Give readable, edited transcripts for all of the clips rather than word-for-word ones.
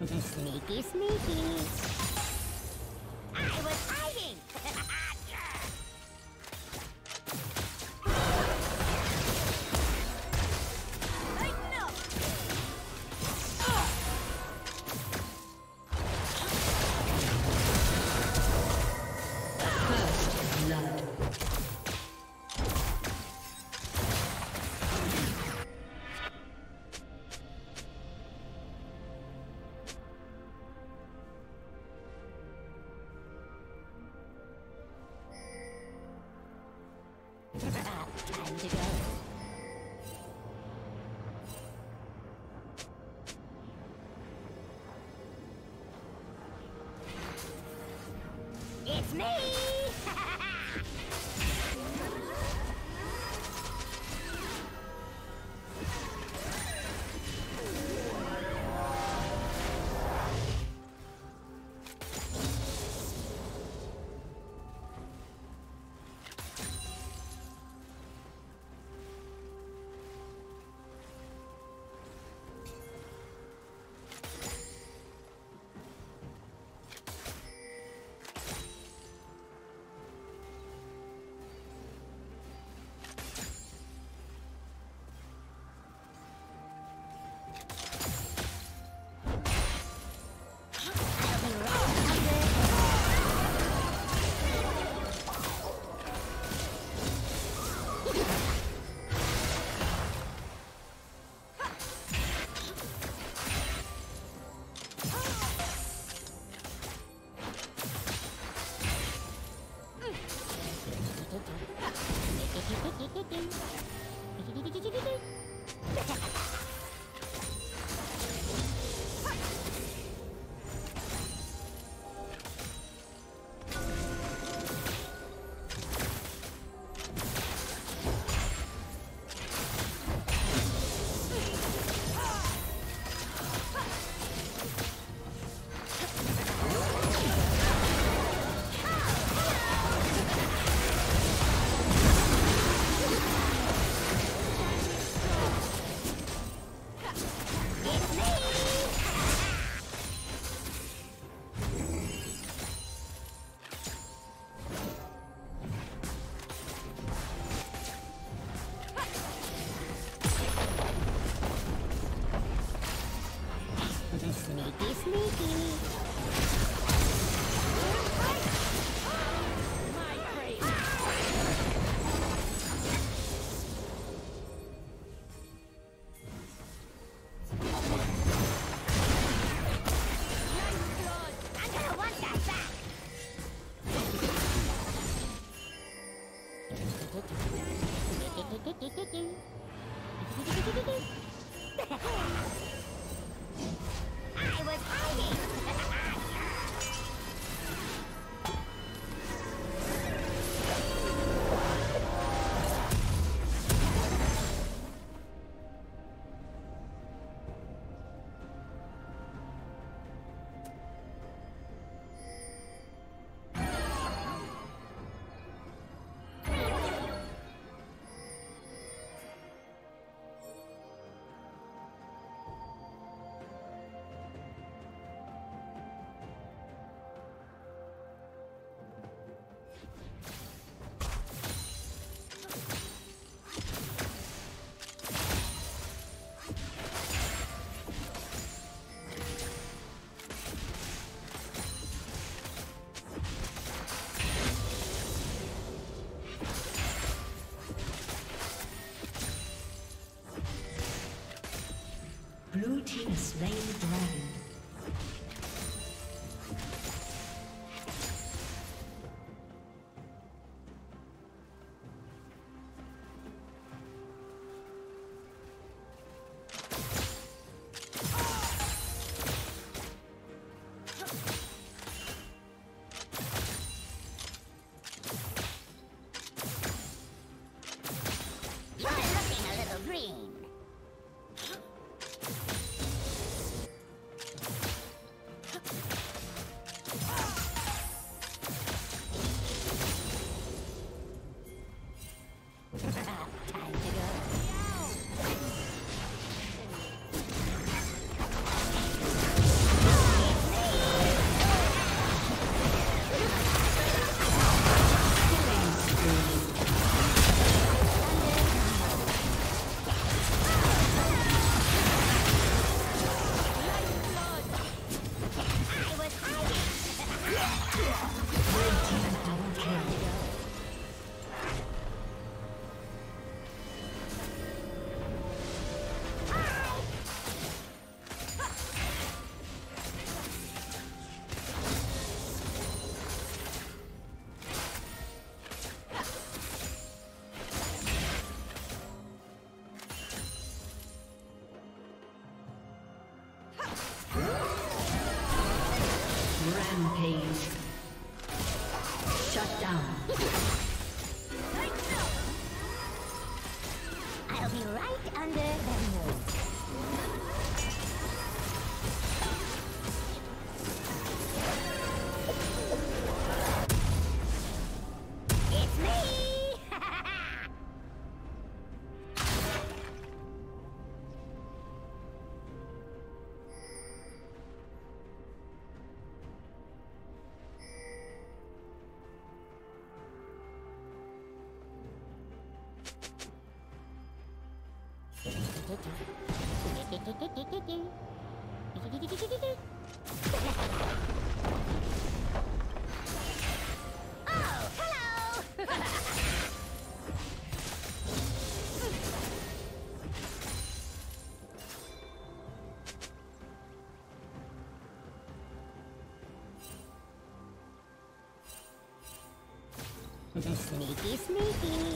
Sneaky, sneaky. I was hiding. It's me! Blue team is slain the dragon. Rampage. Shut down. I'll be right under the moon. It's me! Sneaky, sneaky.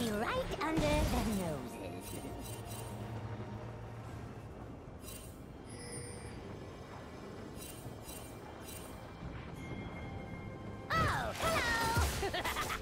Right under the noses. Oh, hello!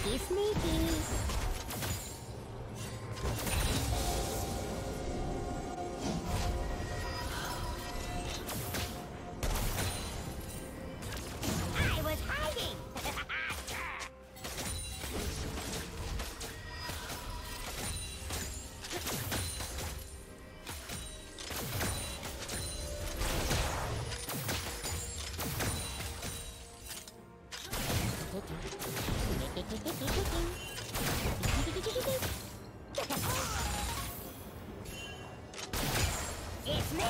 Sneaky, sneaky. I was hiding. It's me!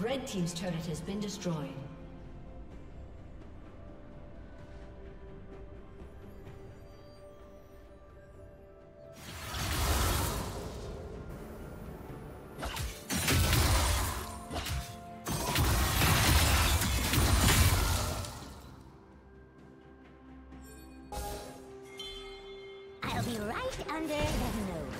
Red Team's turret has been destroyed. I'll be right under the nose.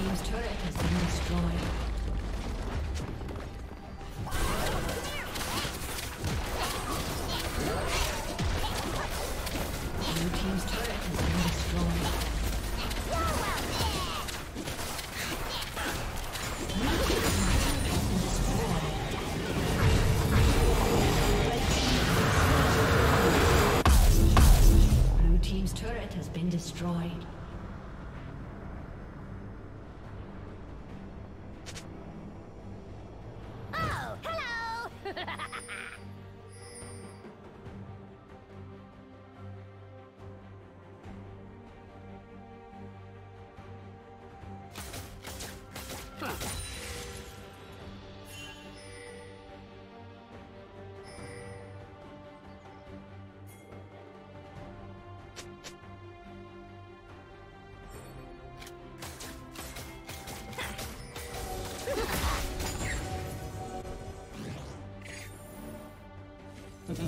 team's turret has been destroyed. Destroyed. Oh, hello!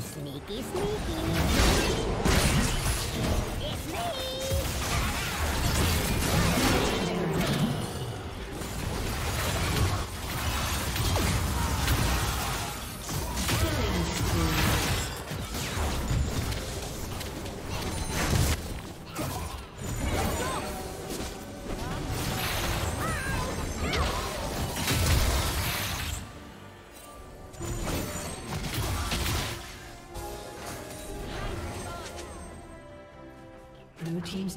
Sneaky, sneaky. It's me! Blue team's